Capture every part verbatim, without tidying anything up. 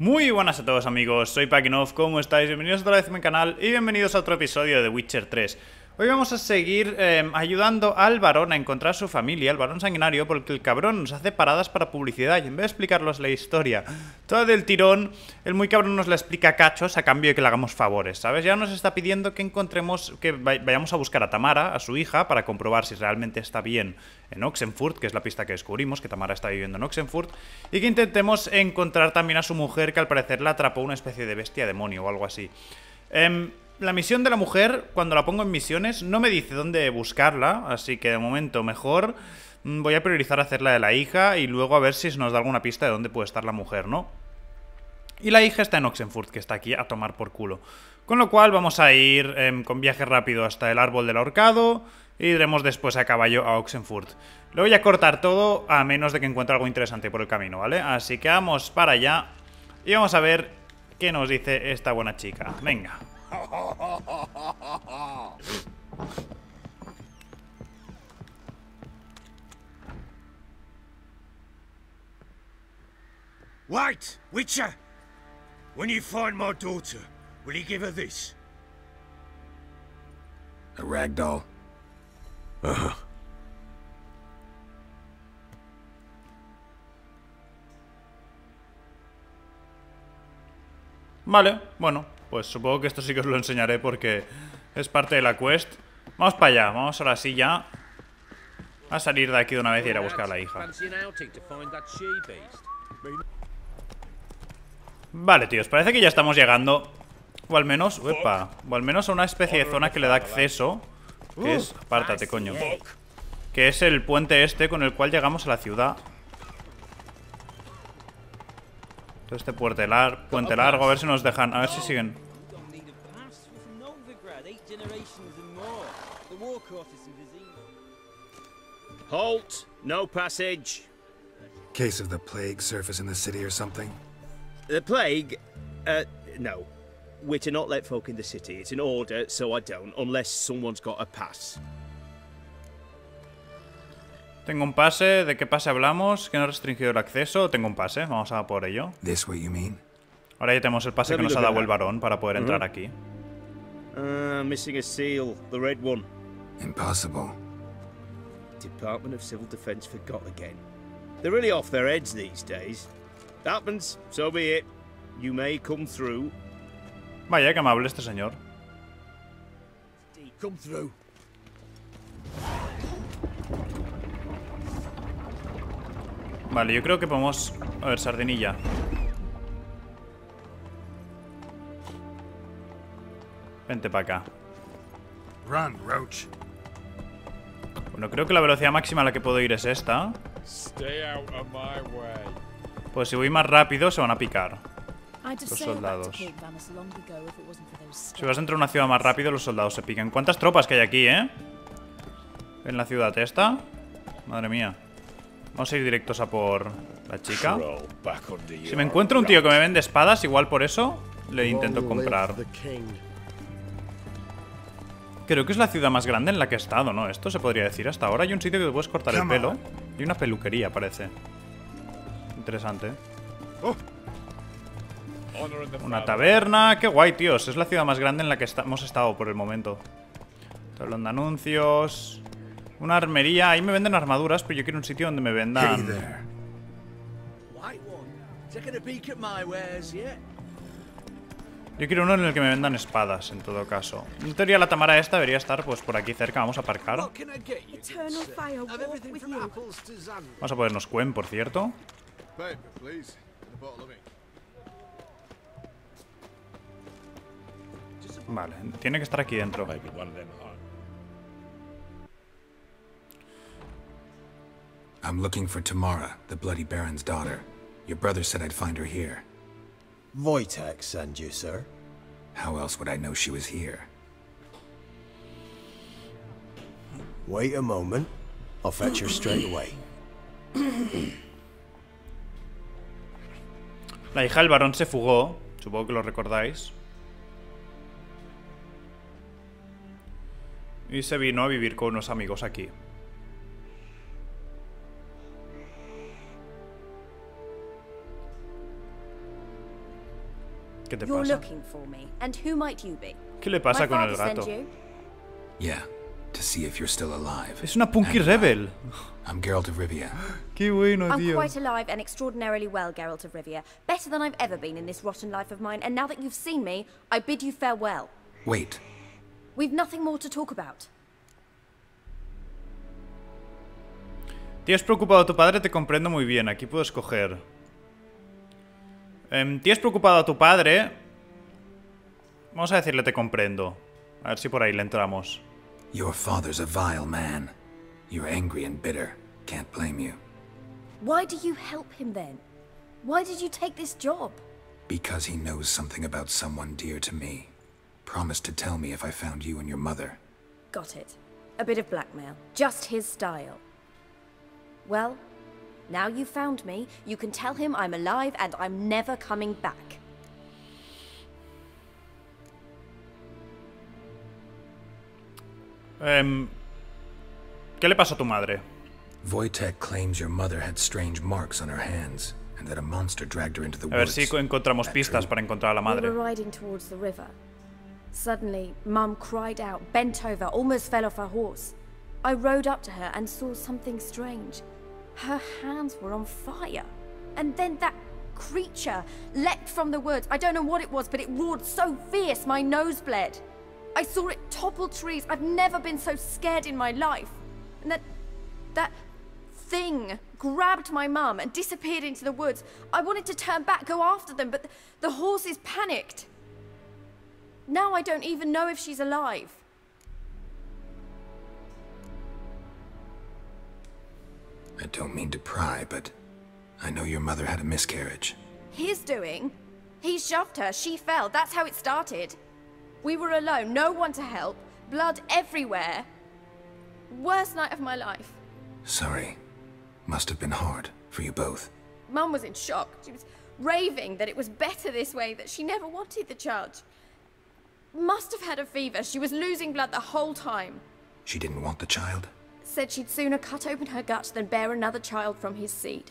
Muy buenas a todos amigos, soy Pakinov, ¿cómo estáis? Bienvenidos otra vez a mi canal y bienvenidos a otro episodio de The Witcher tres. Hoy vamos a seguir eh, ayudando al varón a encontrar a su familia, al varón sanguinario, porque el cabrón nos hace paradas para publicidad y en vez de explicarnos la historia toda del tirón, el muy cabrón nos la explica a cachos a cambio de que le hagamos favores, ¿sabes? Ya nos está pidiendo que encontremos, que vayamos a buscar a Tamara, a su hija, para comprobar si realmente está bien en Oxenfurt, que es la pista que descubrimos, que Tamara está viviendo en Oxenfurt, y que intentemos encontrar también a su mujer, que al parecer la atrapó una especie de bestia demonio o algo así. Eh, La misión de la mujer, cuando la pongo en misiones, no me dice dónde buscarla, así que de momento mejor voy a priorizar hacer la de la hija y luego a ver si nos da alguna pista de dónde puede estar la mujer, ¿no? Y la hija está en Oxenfurt, que está aquí a tomar por culo. Con lo cual vamos a ir eh, con viaje rápido hasta el árbol del ahorcado y iremos después a caballo a Oxenfurt. Lo voy a cortar todo a menos de que encuentre algo interesante por el camino, ¿vale? Así que vamos para allá y vamos a ver qué nos dice esta buena chica. Venga. Wait, Witcher! When you find my daughter, will you give her this? A ragdoll? Uh-huh. Vale, bueno. Pues supongo que esto sí que os lo enseñaré porque es parte de la quest. Vamos para allá, vamos ahora sí ya a salir de aquí de una vez y ir a buscar a la hija. Vale, tíos, parece que ya estamos llegando. O al menos, uepa, o al menos a una especie de zona que le da acceso. Que es, apártate coño, que es el puente este con el cual llegamos a la ciudad. Todo este puente largo, a ver si nos dejan, a ver si siguen. Halt, no passage. Case of the plague surface in the city or something. The plague? Uh, no. We're to not let folk in the city. It's an order, so I don't, unless someone's got a pass. Tengo un pase, ¿de qué pase hablamos? Que no ha restringido el acceso. Tengo un pase, vamos a por ello. Ahora ya tenemos el pase que nos ha dado el varón para poder entrar aquí. Ah, missing a seal, the red one. Impossible. Department of Civil Defense forgot again. They're really off their heads these days. Happens, so be it. You may come through. Vaya, que amable este señor. Come through. Vale, yo creo que podemos... A ver, sardinilla. Vente para acá. Run, Roach. Bueno, creo que la velocidad máxima a la que puedo ir es esta. Pues si voy más rápido se van a picar los soldados. Si vas dentro de una ciudad más rápido los soldados se pican. ¿Cuántas tropas que hay aquí, eh? En la ciudad esta. Madre mía. Vamos a ir directos a por la chica. Si me encuentro un tío que me vende espadas, igual por eso le intento comprar. Creo que es la ciudad más grande en la que he estado, ¿no? Esto se podría decir hasta ahora. Hay un sitio que te puedes cortar el pelo. Y una peluquería, parece. Interesante. Una taberna. Qué guay, tíos. Es la ciudad más grande en la que hemos estado por el momento. Tablón de anuncios... Una armería, ahí me venden armaduras, pero yo quiero un sitio donde me vendan. Yo quiero uno en el que me vendan espadas, en todo caso. En teoría la Tamara esta debería estar pues por aquí cerca, vamos a aparcar. Vamos a ponernos Quen, por cierto. Vale, tiene que estar aquí dentro. I'm looking for Tamara, the Bloody Baron's daughter. Your brother said I'd find her here. Wojtek sent you, sir. How else would I know she was here? Wait a moment. I'll fetch her straight away. La hija del varón se fugó. Supongo que lo recordáis. Y se vino a vivir con unos amigos aquí. ¿Qué te pasa? ¿Qué le pasa con el gato? Es una punky rebel. I'm Geralt de Rivia. Qué bueno, tío. I'm quite alive and extraordinarily well, Geralt de Rivia. Better than I've ever been in this rotten life of mine, and now that you've seen me, I bid you farewell. Wait. We've nothing more to talk about. Tienes preocupado a tu padre, te comprendo muy bien. Aquí puedo escoger. Eh, Tienes preocupado a tu padre. Vamos a decirle te comprendo. A ver si por ahí le entramos. Your father's a vile man. You're angry and bitter. Can't blame you. Why do you help him then? Why did you take this job? Because he knows something about someone dear to me. Promised to tell me if I found you and your mother. Got it. A bit of blackmail. Just his style. Well, now you found me. You can tell him I'm alive and I'm never coming back. Um... ¿Qué le pasó a tu madre? Wojtek claims your mother had strange marks on her hands and that a monster dragged her into the woods. A ver si encontramos pistas para encontrar a la madre. We were riding towards the river. Suddenly, Mum cried out, bent over, almost fell off her horse. I rode up to her and saw something strange. Her hands were on fire. And then that creature leapt from the woods. I don't know what it was, but it roared so fierce my nose bled. I saw it topple trees. I've never been so scared in my life. And that, that thing grabbed my mum and disappeared into the woods. I wanted to turn back, go after them, but the horses panicked. Now I don't even know if she's alive. I don't mean to pry, but I know your mother had a miscarriage. His doing? He shoved her, she fell, that's how it started. We were alone, no one to help, blood everywhere. Worst night of my life. Sorry. Must have been hard for you both. Mum was in shock. She was raving that it was better this way, that she never wanted the child. Must have had a fever. She was losing blood the whole time. She didn't want the child? Said she'd sooner cut open her gut than bear another child from his seed.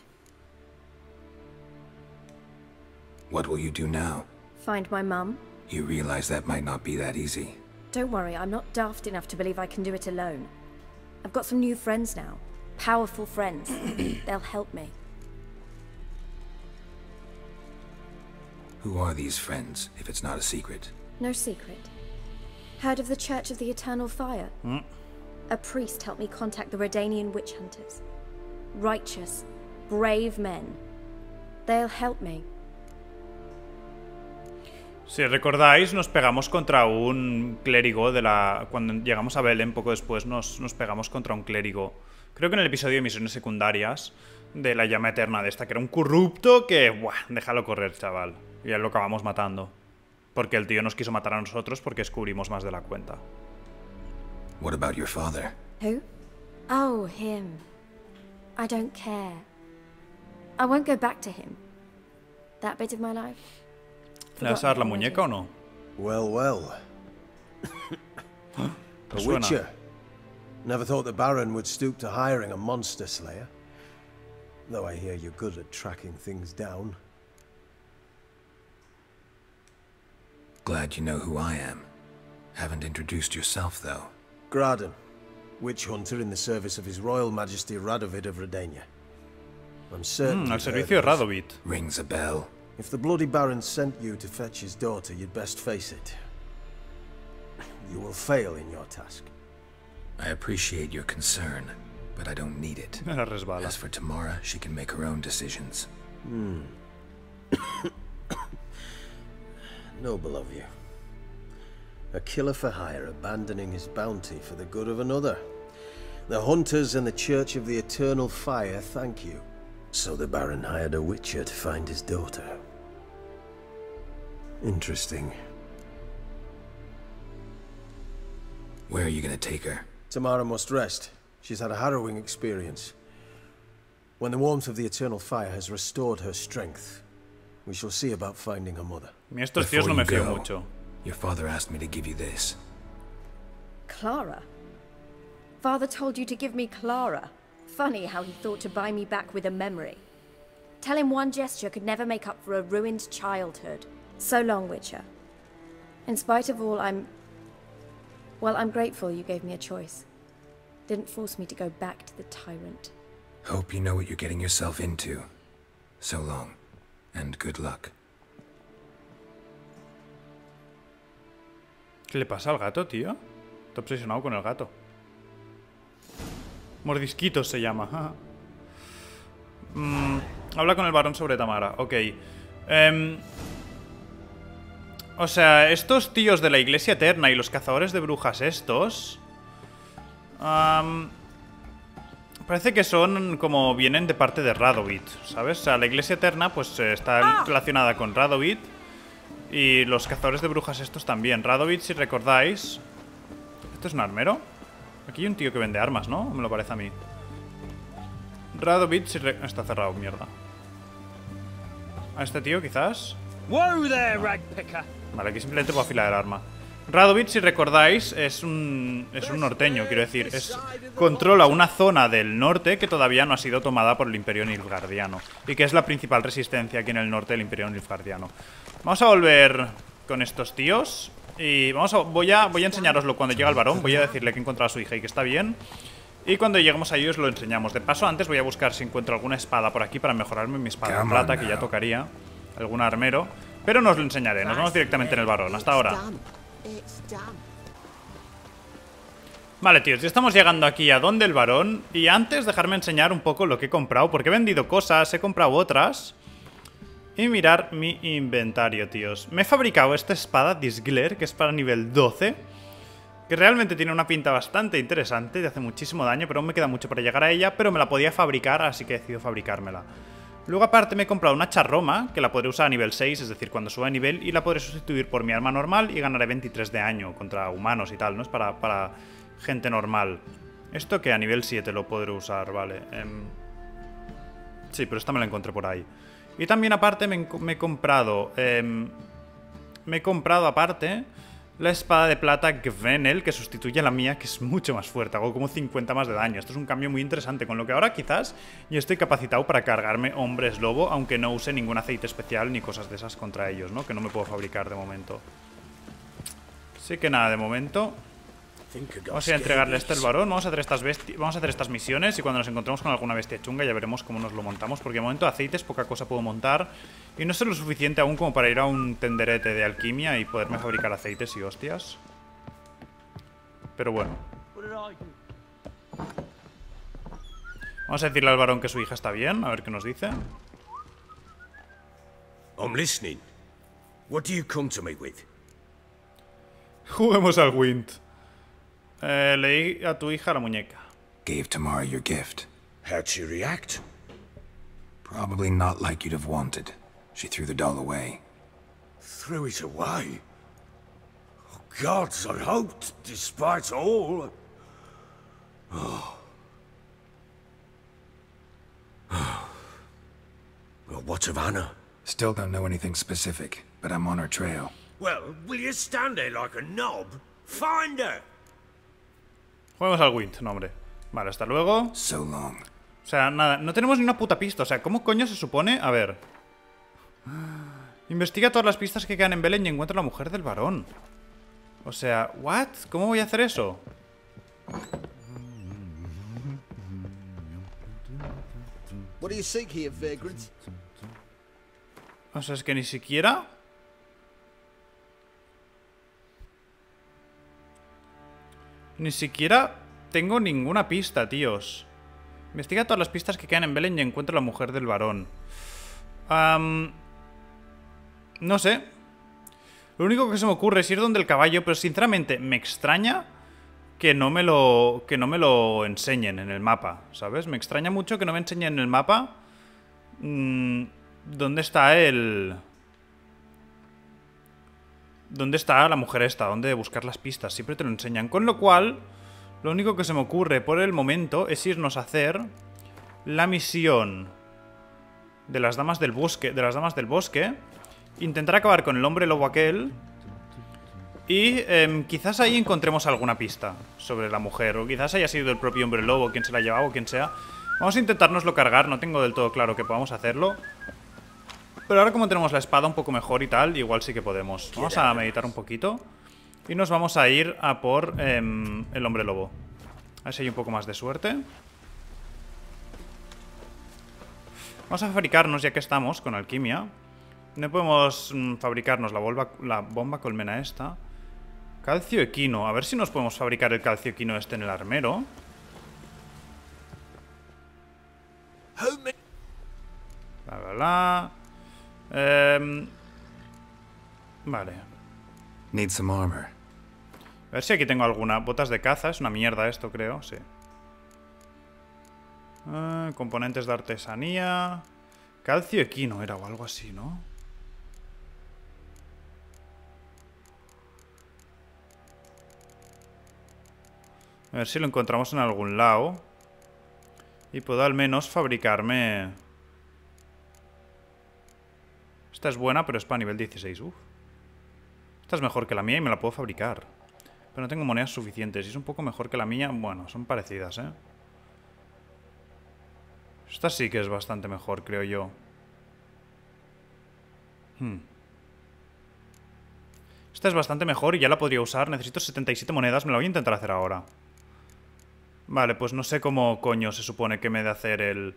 What will you do now? Find my mum. You realize that might not be that easy. Don't worry, I'm not daft enough to believe I can do it alone. I've got some new friends now. Powerful friends. They'll help me. Who are these friends, if it's not a secret? No secret. Heard of the Church of the Eternal Fire? Mm. A priest helped me contact the Radanian witch hunters. Righteous, brave men. They'll help me. Si recordáis, nos pegamos contra un clérigo de la... Cuando llegamos a Belén, poco después, nos, nos pegamos contra un clérigo. Creo que en el episodio de misiones secundarias de la llama eterna de esta, que era un corrupto que... Buah, déjalo correr, chaval. Y ya lo acabamos matando. Porque el tío nos quiso matar a nosotros porque descubrimos más de la cuenta. What about your father? Who? Oh, him. I don't care. I won't go back to him. That bit of my life. ¿Le vas a dar la muñeca o no? Well, well. A witcher. Never thought the Baron would stoop to hiring a monster slayer. Though I hear you're good at tracking things down. Glad you know who I am. Haven't introduced yourself, though. Gradon, witch hunter in the service of His Royal Majesty Radovit of Radania. I'm certain. Mm, al servicio de Radovit. Rings a bell. If the bloody Baron sent you to fetch his daughter, you'd best face it. You will fail in your task. I appreciate your concern, but I don't need it. As for Tamara, she can make her own decisions. Hmm. Noble of you. A killer for hire abandoning his bounty for the good of another. The hunters and the Church of the Eternal Fire thank you. So the Baron hired a witcher to find his daughter. Interesting. Where are you going to take her? Tamara must rest. She's had a harrowing experience. When the warmth of the Eternal Fire has restored her strength, we shall see about finding her mother. Estos tíos no me fío mucho. Your father asked me to give you this. Clara? Father told you to give me Clara. Funny how he thought to buy me back with a memory. Tell him one gesture could never make up for a ruined childhood. So long, Witcher. In spite of all, I'm... Well, I'm grateful you gave me a choice. Didn't force me to go back to the tyrant. Hope you know what you're getting yourself into. So long, and good luck. ¿Qué le pasa al gato, tío? Está obsesionado con el gato. Mordisquitos se llama. mm, habla con el varón sobre Tamara. Ok. Um, o sea, estos tíos de la Iglesia Eterna y los cazadores de brujas estos... Um, parece que son como... Vienen de parte de Radovit, ¿sabes? O sea, la Iglesia Eterna pues está relacionada con Radovit. Y los cazadores de brujas estos también. Radovich, si recordáis... ¿Esto es un armero? Aquí hay un tío que vende armas, ¿no? Me lo parece a mí. Radovich, si re... Está cerrado, mierda. A este tío, quizás... No. Vale, aquí simplemente puedo afilar el arma. Radovich, si recordáis, es un... Es un norteño, quiero decir. Es... Controla una zona del norte que todavía no ha sido tomada por el Imperio Nilfgaardiano. Y que es la principal resistencia aquí en el norte del Imperio Nilfgaardiano. Vamos a volver con estos tíos. Y vamos a, voy, a, voy a enseñároslo cuando llega el varón. Voy a decirle que encontró a su hija y que está bien. Y cuando lleguemos a ellos lo enseñamos. De paso, antes voy a buscar si encuentro alguna espada por aquí para mejorarme mi espada de plata, que ya tocaría. Algún armero. Pero no os lo enseñaré. Nos vamos directamente en el varón. Hasta ahora. Vale, tíos, ya estamos llegando aquí a donde el varón. Y antes, dejarme enseñar un poco lo que he comprado. Porque he vendido cosas, he comprado otras. Y mirar mi inventario, tíos. Me he fabricado esta espada Disglare, que es para nivel doce. Que realmente tiene una pinta bastante interesante. Te hace muchísimo daño, pero aún me queda mucho para llegar a ella. Pero me la podía fabricar, así que he decidido fabricármela. Luego aparte me he comprado una charroma, que la podré usar a nivel seis, es decir, cuando suba a nivel. Y la podré sustituir por mi arma normal y ganaré veintitrés de daño contra humanos y tal, ¿no? Es para, para gente normal. Esto que a nivel siete lo podré usar, vale. Eh... Sí, pero esta me la encontré por ahí. Y también aparte me, me he comprado... Eh, me he comprado aparte la espada de plata Gvenel, que sustituye a la mía, que es mucho más fuerte. Hago como cincuenta más de daño. Esto es un cambio muy interesante, con lo que ahora quizás yo estoy capacitado para cargarme hombres lobo, aunque no use ningún aceite especial ni cosas de esas contra ellos, ¿no? Que no me puedo fabricar de momento. Así que nada, de momento... Vamos a entregarle este al varón. Vamos a hacer estas bestias, vamos a hacer estas misiones. Y cuando nos encontremos con alguna bestia chunga ya veremos cómo nos lo montamos. Porque de momento aceites, poca cosa puedo montar. Y no sé lo suficiente aún como para ir a un tenderete de alquimia y poderme fabricar aceites y hostias. Pero bueno. Vamos a decirle al varón que su hija está bien. A ver qué nos dice. I'm listening. What do you come to me with? Juguemos al Wind. Eh, le di a tu hija la muñeca. Gave Tamara your gift. How'd she react? Probably not like you'd have wanted. She threw the doll away. Threw it away? Oh, gods, I hoped, despite all. Oh. Oh. Well, what of Anna? Still don't know anything specific, but I'm on her trail. Well, will you stand there like a knob? Find her! Juguemos al Wind, no, hombre. Vale, hasta luego. So long. O sea, nada, no tenemos ni una puta pista. O sea, ¿cómo coño se supone? A ver. Investiga todas las pistas que quedan en Belén y encuentra a la mujer del varón. O sea, ¿what? ¿Cómo voy a hacer eso? O sea, es que ni siquiera... Ni siquiera tengo ninguna pista, tíos. Investiga todas las pistas que quedan en Belén y encuentra a la mujer del varón. Um, no sé. Lo único que se me ocurre es ir donde el caballo, pero sinceramente me extraña que no me lo, que no me lo enseñen en el mapa, ¿sabes? Me extraña mucho que no me enseñen en el mapa mmm, dónde está el... ¿Dónde está la mujer esta? ¿Dónde buscar las pistas? Siempre te lo enseñan. Con lo cual, lo único que se me ocurre por el momento es irnos a hacer la misión de las damas del bosque. De las damas del bosque. Intentar acabar con el hombre lobo aquel. Y eh, quizás ahí encontremos alguna pista sobre la mujer. O quizás haya sido el propio hombre lobo quien se la llevaba o quien sea. Vamos a intentárnoslo cargar. No tengo del todo claro que podamos hacerlo. Pero ahora como tenemos la espada un poco mejor y tal, igual sí que podemos. Vamos a meditar un poquito y nos vamos a ir a por eh, el hombre lobo. A ver si hay un poco más de suerte. Vamos a fabricarnos, ya que estamos, con alquimia. No podemos fabricarnos la bomba, la bomba colmena esta. Calcio equino. A ver si nos podemos fabricar el calcio equino este en el armero. La, la, la. Eh, vale. Need some armor. A ver si aquí tengo alguna. Botas de caza. Es una mierda esto, creo. Sí. Eh, componentes de artesanía. Calcio equino era o algo así, ¿no? A ver si lo encontramos en algún lado. Y puedo al menos fabricarme... Esta es buena, pero es para nivel dieciséis. Uf. Esta es mejor que la mía y me la puedo fabricar. Pero no tengo monedas suficientes. Y es un poco mejor que la mía. Bueno, son parecidas, ¿eh? Esta sí que es bastante mejor, creo yo. Hmm. Esta es bastante mejor y ya la podría usar. Necesito setenta y siete monedas. Me la voy a intentar hacer ahora. Vale, pues no sé cómo coño se supone que me he de hacer el...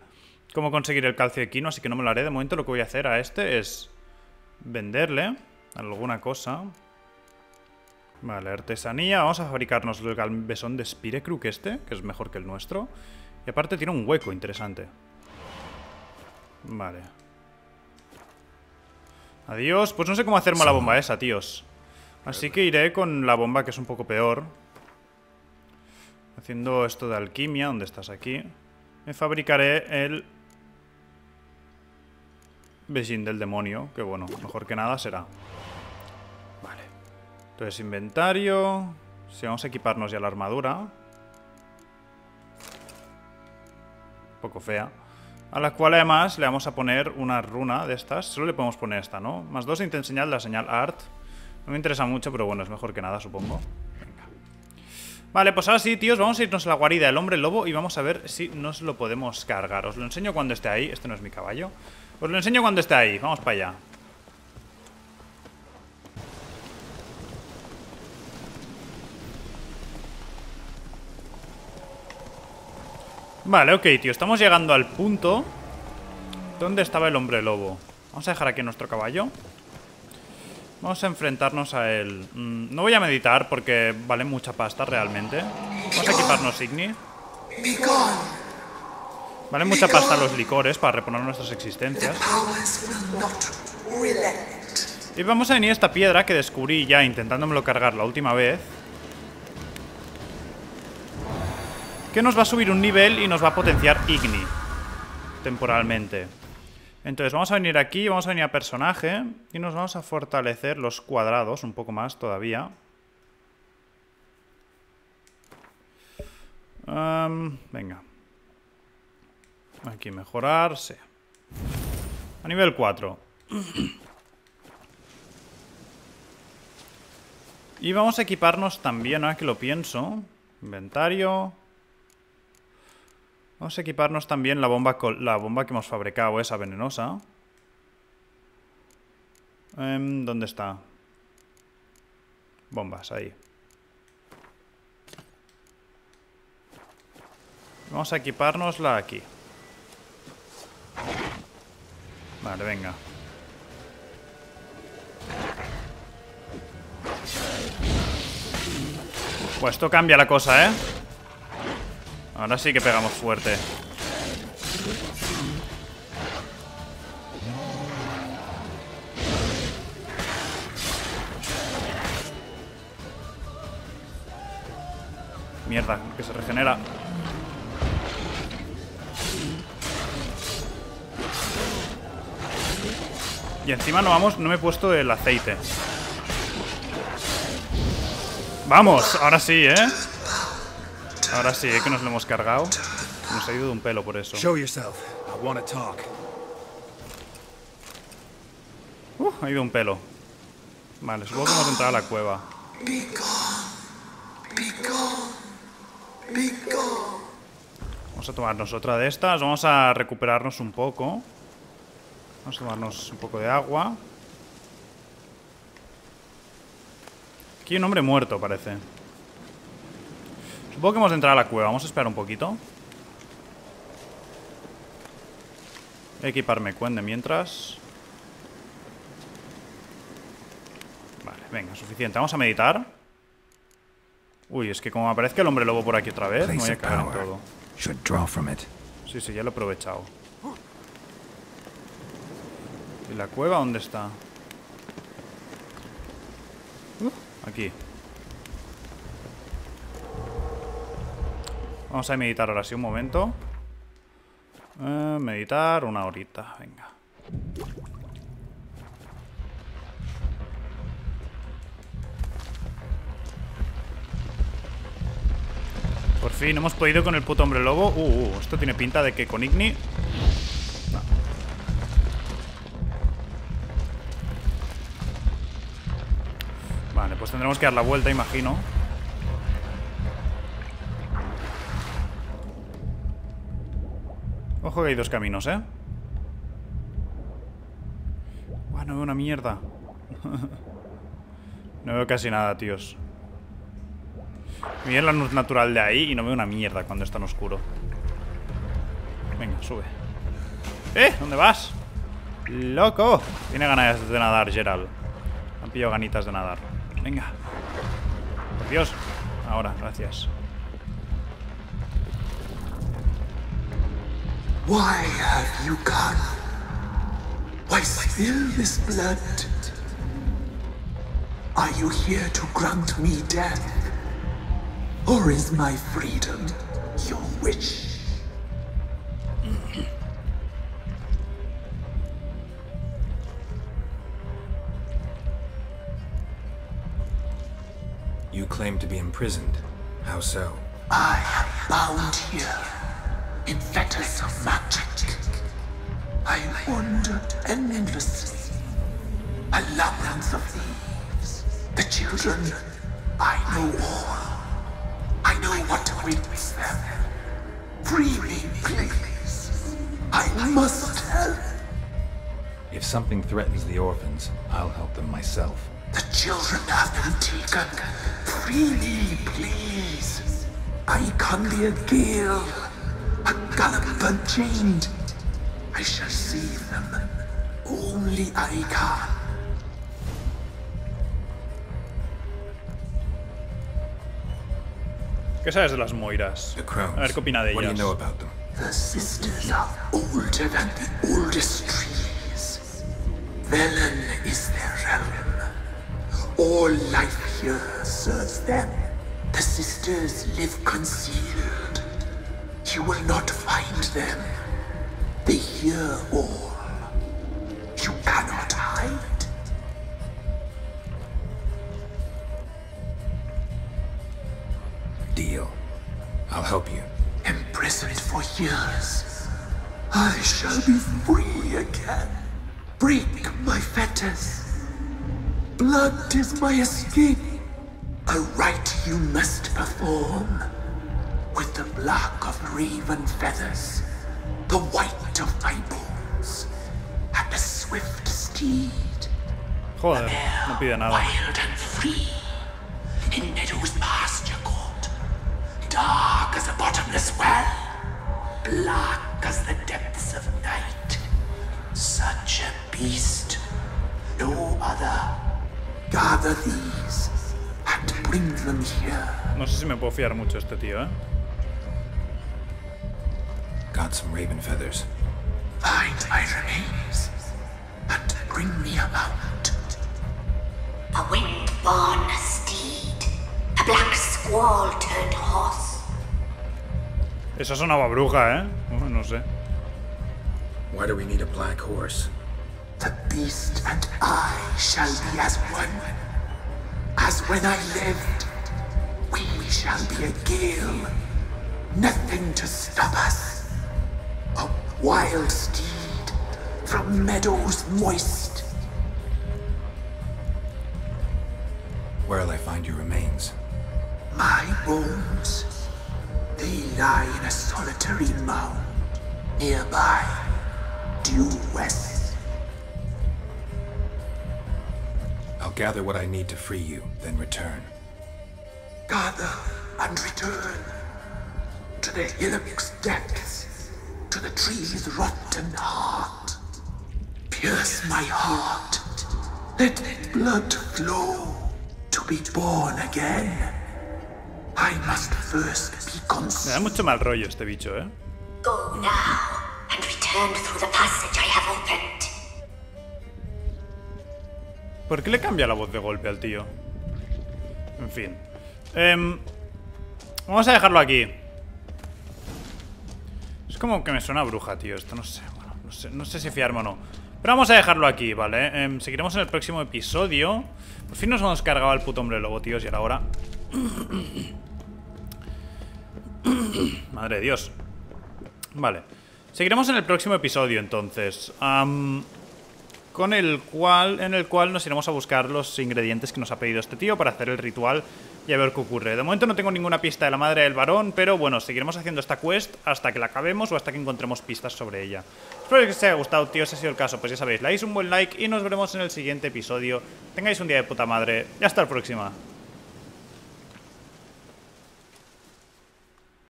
Cómo conseguir el calcio equino, así que no me lo haré. De momento lo que voy a hacer a este es venderle alguna cosa. Vale, artesanía. Vamos a fabricarnos el galbesón de Spirecruc este, que es mejor que el nuestro. Y aparte tiene un hueco interesante. Vale. Adiós. Pues no sé cómo hacerme la bomba esa, tíos. Así que iré con la bomba que es un poco peor. Haciendo esto de alquimia. ¿Dónde estás? Aquí. Me fabricaré el besín del demonio, que bueno, mejor que nada será. Vale. Entonces inventario. Si vamos a equiparnos ya la armadura. Un poco fea. A la cual además le vamos a poner una runa de estas. Solo le podemos poner esta, ¿no? Más dos de intenseñal, la señal art. No me interesa mucho, pero bueno, es mejor que nada, supongo. Vale, pues ahora sí, tíos, vamos a irnos a la guarida del hombre lobo y vamos a ver si nos lo podemos cargar. Os lo enseño cuando esté ahí. Este no es mi caballo. Os lo enseño cuando esté ahí. Vamos para allá. Vale, ok, tío. Estamos llegando al punto donde estaba el hombre lobo. Vamos a dejar aquí nuestro caballo. Vamos a enfrentarnos a él. No voy a meditar porque vale mucha pasta realmente. Vamos a equiparnos Igni. Vale mucha pasta los licores para reponer nuestras existencias. Y vamos a venir a esta piedra que descubrí ya intentándomelo cargar la última vez. Que nos va a subir un nivel y nos va a potenciar Igni. Temporalmente. Entonces vamos a venir aquí, vamos a venir a personaje y nos vamos a fortalecer los cuadrados un poco más todavía. Um, venga. Aquí mejorarse. A nivel cuatro. Y vamos a equiparnos también, ahora que lo pienso. Inventario. Vamos a equiparnos también la bomba, la bomba que hemos fabricado, esa venenosa. Eh, ¿Dónde está? Bombas, ahí. Vamos a equipárnosla aquí. Vale, venga. Pues esto cambia la cosa, ¿eh? Ahora sí que pegamos fuerte. Mierda, que se regenera. Y encima no vamos, no me he puesto el aceite. Vamos, ahora sí, ¿eh? Ahora sí, ¿eh? Que nos lo hemos cargado. Nos ha ido un pelo por eso. Uh, ha ido un pelo. Vale, supongo que hemos entrado a la cueva. Vamos a tomarnos otra de estas. Vamos a recuperarnos un poco. Vamos a tomarnos un poco de agua. Aquí hay un hombre muerto, parece. Supongo que hemos de entrar a la cueva. Vamos a esperar un poquito. Voy a equiparme cuende mientras. Vale, venga, suficiente. Vamos a meditar. Uy, es que como aparezca el hombre lobo por aquí otra vez, me voy a cagar en todo. Sí, sí, ya lo he aprovechado. ¿Y la cueva dónde está? Uh, aquí. Vamos a meditar ahora sí un momento. Eh, meditar una horita, venga. Por fin, hemos podido con el puto hombre lobo. Uh, uh, esto tiene pinta de que con Igni... No. Vale, pues tendremos que dar la vuelta, imagino. Ojo que hay dos caminos, ¿eh? Uah, no veo una mierda. No veo casi nada, tíos. Miren la luz natural de ahí y no veo una mierda cuando es tan oscuro. Venga, sube. ¿Eh? ¿Dónde vas? ¡Loco! Tiene ganas de nadar, Geralt. Han pillado ganitas de nadar. Venga. Por Dios. Ahora, gracias. Why have you gone? Why spill this blood? Are you here to grant me death? Or is my freedom your wish? You claim to be imprisoned. How so? I am bound here in fetters of magic. I wandered endlessly. A labyrinth of thieves. The children, I know all. I know what awaits them. Free me, please. I must help. If something threatens the orphans, I'll help them myself. The children have been taken. Free me, please. I can be a gale, a gallop unchained. I shall save them. Only I can. ¿Qué sabes de las moiras? A ver qué opina de ellas. The sisters are older than the oldest trees. Velen is their realm. All life here serves them. The sisters live concealed. You will not find them. They hear all. You cannot hide. Deal. I'll help you. Imprisoned for years, I shall be free again. Break my fetters. Blood is my escape. A rite you must perform. With the black of raven feathers, the white of my bones, and a swift steed. Joder, no pide nada. Wild and free, in meadows pasture. Dark as a bottomless well, black as the depths of night. Such a beast, no other. Gather these and bring them here. No sé si me puedo fiar mucho este tío, ¿eh? Got some raven feathers. Find my remains and bring me about. A wind-born steed, a black squall turned horse. Eso sonaba bruja, ¿eh? Bueno, no sé. Why do we need a black horse? The beast and I shall be as one. As when I lived, we shall be a gale. Nothing to stop us. A wild steed from meadows moist. Where'll I find your remains? My bones. They lie in a solitary mound nearby, due west. I'll gather what I need to free you, then return. Gather and return to the hillocks' depths, to the tree's rotten heart. Pierce my heart, let blood flow to be born again. I must first be consumed. Me da mucho mal rollo este bicho, eh. Go now and return through the passage I have opened. ¿Por qué le cambia la voz de golpe al tío? En fin. Eh, vamos a dejarlo aquí. Es como que me suena a bruja, tío. Esto no sé. Bueno, no sé, no sé si fiarme o no. Pero vamos a dejarlo aquí, ¿vale? Eh, seguiremos en el próximo episodio. Por fin nos hemos cargado al puto hombre lobo, tíos. Y ahora... hora... Madre de Dios. Vale. Seguiremos en el próximo episodio, entonces. Um... Con el cual, en el cual nos iremos a buscar los ingredientes que nos ha pedido este tío para hacer el ritual y a ver qué ocurre. De momento no tengo ninguna pista de la madre del varón, pero bueno, seguiremos haciendo esta quest hasta que la acabemos o hasta que encontremos pistas sobre ella. Espero que os haya gustado, tío, si ha sido el caso, pues ya sabéis, le dais un buen like y nos veremos en el siguiente episodio. Tengáis un día de puta madre y hasta la próxima.